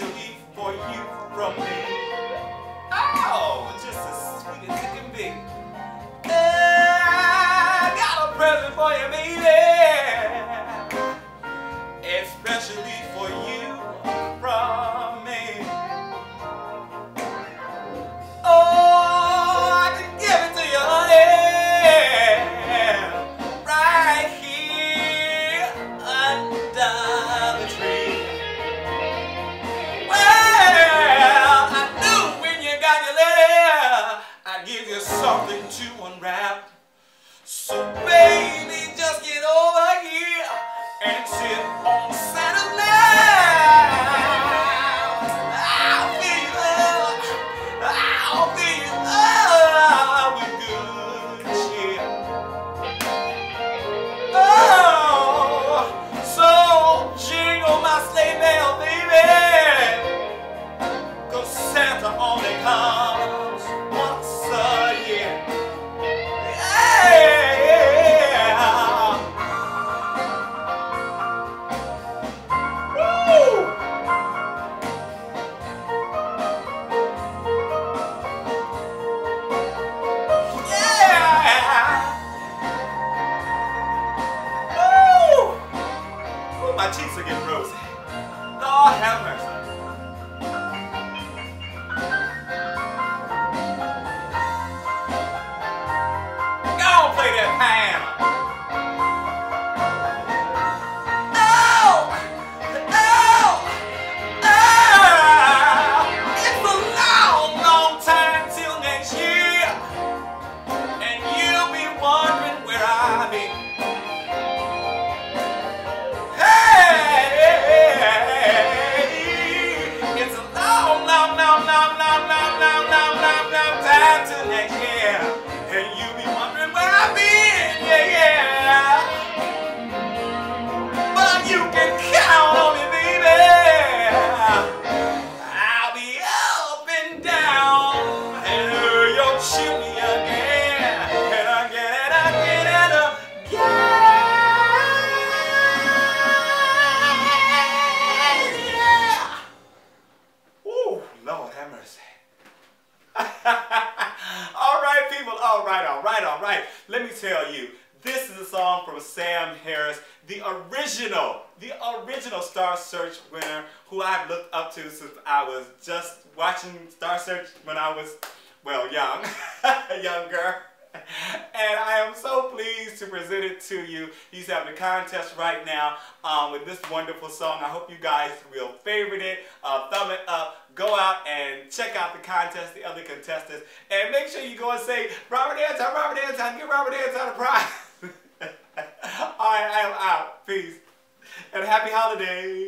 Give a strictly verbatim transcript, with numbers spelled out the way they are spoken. especially for you from me. Oh, just as sweet as it can be. I got a present for you, baby, especially for you from me. Oh, I can give it to you, honey, right here under the tree. Something to unwrap. So baby, just get over here and sit on Santa's lap. I'll fill you up, I'll fill you up with good cheer. Oh, so jingle my sleigh bell, baby, 'cause Santa only comes once a year. My cheeks are getting rosy. Lord have mercy. Go on, play that piano. Oh, oh, oh. It's a long, long time till next year, and you'll be wondering where I be. Let me tell you, this is a song from Sam Harris, the original, the original Star Search winner, who I've looked up to since I was just watching Star Search when I was, well, young, younger. And I am so pleased to present it to you. He's having a contest right now um, with this wonderful song. I hope you guys will favorite it, uh, thumb it up, go out and check out the contest, the other contestants, and make sure you go and say, Robert Anton, Robert Anton, give Robert Anton a prize. All right, I am out. Peace. And happy holidays.